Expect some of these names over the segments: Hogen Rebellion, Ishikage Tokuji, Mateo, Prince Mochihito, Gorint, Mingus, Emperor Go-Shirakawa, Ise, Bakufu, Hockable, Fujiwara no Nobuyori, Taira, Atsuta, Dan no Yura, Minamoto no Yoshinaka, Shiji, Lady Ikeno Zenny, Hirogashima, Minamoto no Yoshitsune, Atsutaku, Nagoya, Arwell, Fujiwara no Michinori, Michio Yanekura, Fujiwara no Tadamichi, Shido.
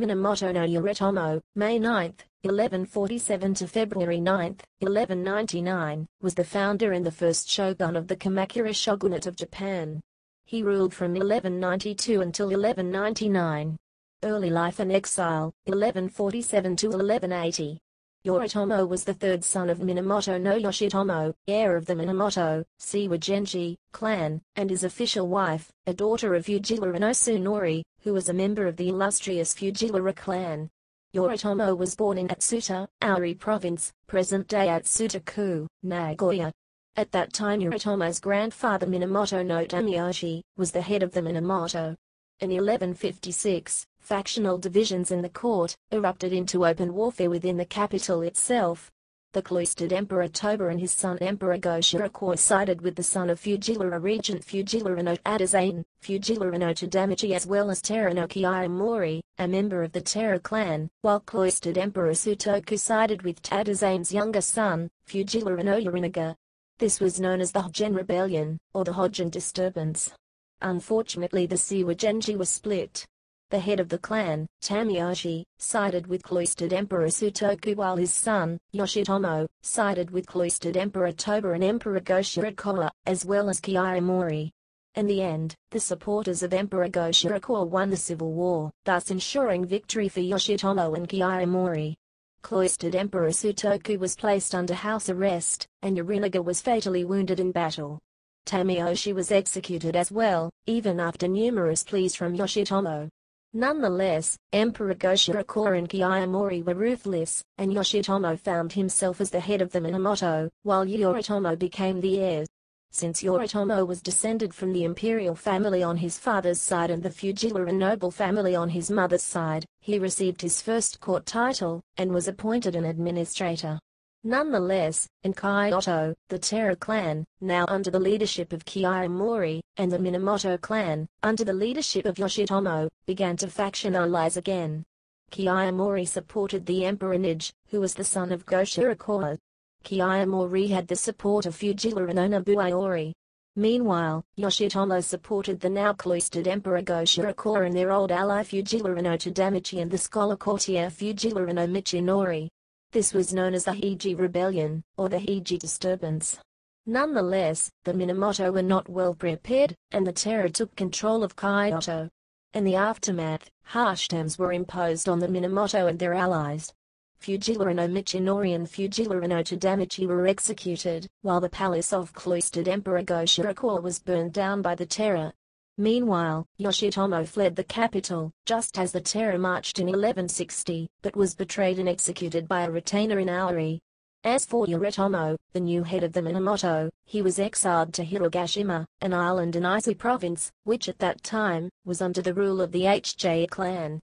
Minamoto no Yoritomo, May 9, 1147 to February 9, 1199, was the founder and the first shogun of the Kamakura shogunate of Japan. He ruled from 1192 until 1199. Early life and exile, 1147 to 1180. Yoritomo was the third son of Minamoto no Yoshitomo, heir of the Minamoto Seiwa Genji clan, and his official wife, a daughter of Fujiwara no Suenori, who was a member of the illustrious Fujiwara clan. Yoritomo was born in Atsuta, Owari Province, present-day Atsutaku, Nagoya. At that time Yoritomo's grandfather Minamoto no Tameyoshi was the head of the Minamoto. In 1156, factional divisions in the court erupted into open warfare within the capital itself. The cloistered Emperor Toba and his son Emperor Go-Shirakawa sided with the son of Fujiwara regent Fujiwara no Adazane, Fujiwara no Tadamichi, as well as Taira no Kiyomori, a member of the Taira clan, while cloistered Emperor Sutoku sided with Tadazane's younger son, Fujiwara no Yorinaga. This was known as the Hogen Rebellion, or the Hogen Disturbance. Unfortunately the Seiwa Genji were split. The head of the clan, Tameyoshi, sided with cloistered Emperor Sutoku, while his son, Yoshitomo, sided with cloistered Emperor Toba and Emperor Go-Shirakawa, as well as Kiyomori. In the end, the supporters of Emperor Go-Shirakawa won the civil war, thus ensuring victory for Yoshitomo and Kiyomori. Cloistered Emperor Sutoku was placed under house arrest, and Yorinaga was fatally wounded in battle. Tameyoshi was executed as well, even after numerous pleas from Yoshitomo. Nonetheless, Emperor Go-Shirakawa and Kiyomori were ruthless, and Yoshitomo found himself as the head of the Minamoto, while Yoritomo became the heir. Since Yoritomo was descended from the imperial family on his father's side and the Fujiwara noble family on his mother's side, he received his first court title, and was appointed an administrator. Nonetheless, in Kyoto, the Taira clan, now under the leadership of Kiyomori, and the Minamoto clan, under the leadership of Yoshitomo, began to factionalize again. Kiyomori supported the Emperor Niji, who was the son of Go-Shirakawa. Kiyomori had the support of Fujiwara no Nobuyori. Meanwhile, Yoshitomo supported the now cloistered Emperor Go-Shirakawa and their old ally Fujiwara no Tadamichi and the scholar courtier Fujiwara no Michinori. This was known as the Heiji Rebellion, or the Heiji Disturbance. Nonetheless, the Minamoto were not well prepared, and the Taira took control of Kyoto. In the aftermath, harsh terms were imposed on the Minamoto and their allies. Fujiwara no Michinori and Fujiwara no Tadamichi were executed, while the palace of cloistered Emperor Go-Shirakawa was burned down by the Taira. Meanwhile, Yoshitomo fled the capital, just as the Taira marched in 1160, but was betrayed and executed by a retainer in Owari. As for Yoritomo, the new head of the Minamoto, he was exiled to Hirogashima, an island in Ise province, which at that time, was under the rule of the Hj clan.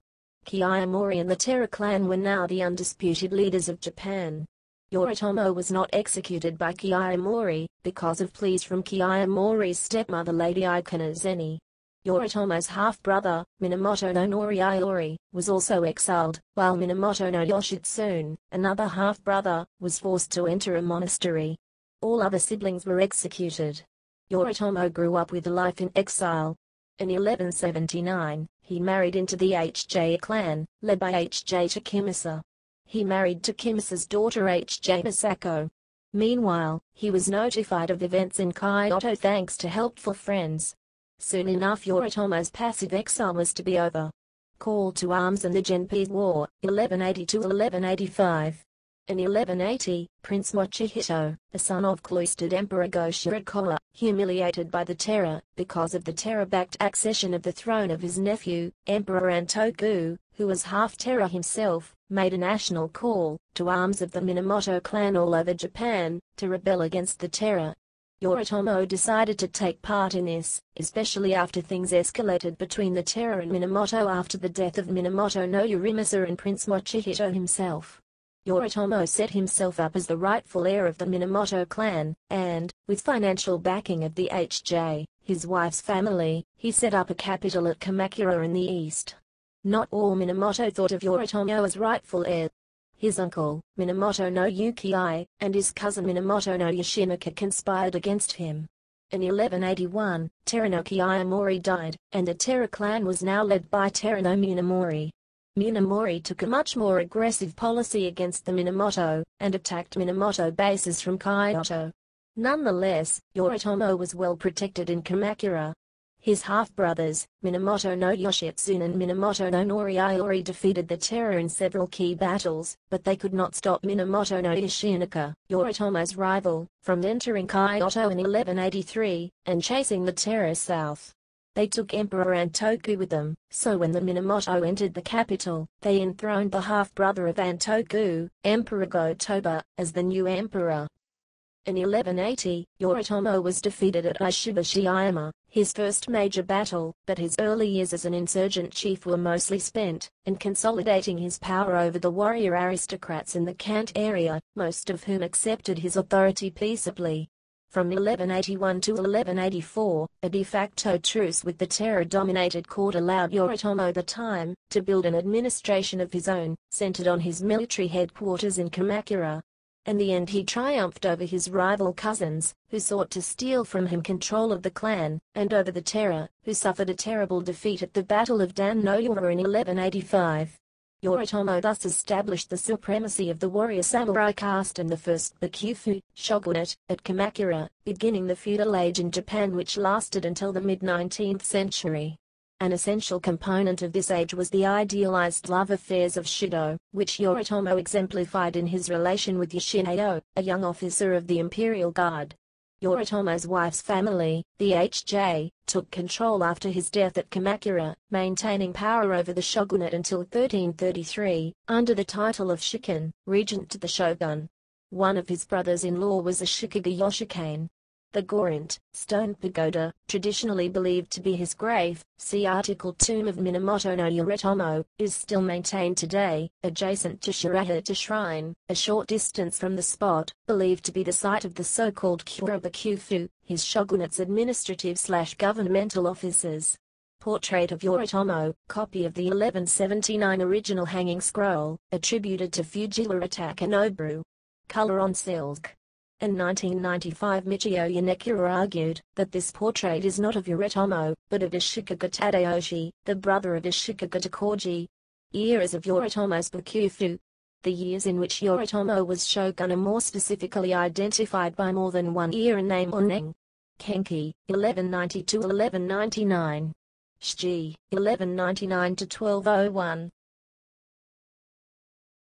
Kiyomori and the Taira clan were now the undisputed leaders of Japan. Yoritomo was not executed by Kiyomori, because of pleas from Kiyomori's stepmother Lady Ikeno Zenny. Yoritomo's half-brother, Minamoto no Noriyori, was also exiled, while Minamoto no Yoshitsune, another half-brother, was forced to enter a monastery. All other siblings were executed. Yoritomo grew up with a life in exile. In 1179, he married into the Hj clan, led by Hj Takemasa. He married Takemisa's daughter Hj Masako. Meanwhile, he was notified of events in Kyoto thanks to helpful friends. Soon enough Yoritomo's passive exile was to be over. Call to arms and the Genpei War, 1180–1185. In 1180, Prince Mochihito, a son of cloistered Emperor Go-Shirakawa, humiliated by the Taira, because of the Taira-backed accession of the throne of his nephew, Emperor Antoku, who was half-Taira himself, made a national call to arms of the Minamoto clan all over Japan to rebel against the Taira. Yoritomo decided to take part in this, especially after things escalated between the Taira and Minamoto after the death of Minamoto no Yorimasa and Prince Mochihito himself. Yoritomo set himself up as the rightful heir of the Minamoto clan, and, with financial backing of the Hj, his wife's family, he set up a capital at Kamakura in the east. Not all Minamoto thought of Yoritomo as rightful heir. His uncle, Minamoto no Yukii, and his cousin Minamoto no Yoshinaka conspired against him. In 1181, Taira no Kiyomori died, and the Taira clan was now led by Taira no Munamori. Minamori took a much more aggressive policy against the Minamoto, and attacked Minamoto bases from Kyoto. Nonetheless, Yoritomo was well protected in Kamakura. His half-brothers, Minamoto no Yoshitsune and Minamoto no Noriyori, defeated the terror in several key battles, but they could not stop Minamoto no Yoshinaka, Yoritomo's rival, from entering Kyoto in 1183, and chasing the terror south. They took Emperor Antoku with them, so when the Minamoto entered the capital, they enthroned the half-brother of Antoku, Emperor Go-Toba, as the new emperor. In 1180, Yoritomo was defeated at Ishibashiyama, his first major battle, but his early years as an insurgent chief were mostly spent in consolidating his power over the warrior aristocrats in the Kant area, most of whom accepted his authority peaceably. From 1181 to 1184, a de facto truce with the terror-dominated court allowed Yoritomo the time to build an administration of his own, centered on his military headquarters in Kamakura. In the end, he triumphed over his rival cousins, who sought to steal from him control of the clan, and over the terror, who suffered a terrible defeat at the Battle of Dan no Yura in 1185. Yoritomo thus established the supremacy of the warrior samurai caste and the first Bakufu shogunate at Kamakura, beginning the feudal age in Japan, which lasted until the mid-19th century. An essential component of this age was the idealized love affairs of Shido, which Yoritomo exemplified in his relation with Yoshinao, a young officer of the Imperial Guard. Yoritomo's wife's family, the HJ, took control after his death at Kamakura, maintaining power over the shogunate until 1333, under the title of Shikan, regent to the shogun. One of his brothers-in-law was a Shikage Yoshikane. The Gorint, stone pagoda, traditionally believed to be his grave, see article Tomb of Minamoto no Yoritomo, is still maintained today, adjacent to Shirahata Shrine, a short distance from the spot, believed to be the site of the so-called Kyura Bakufu, his shogunate's administrative/governmental offices. Portrait of Yoritomo, copy of the 1179 original hanging scroll, attributed to Fujiwara Takanobu. Color on silk. In 1995, Michio Yanekura argued that this portrait is not of Yoritomo, but of Ishikage Tadayoshi, the brother of Ishikage Tokuji. Eras of Yoritomo's Bakufu. The years in which Yoritomo was shogun are more specifically identified by more than one era name or ning. Kenki, 1190 to 1199. Shiji, 1199 to 1201.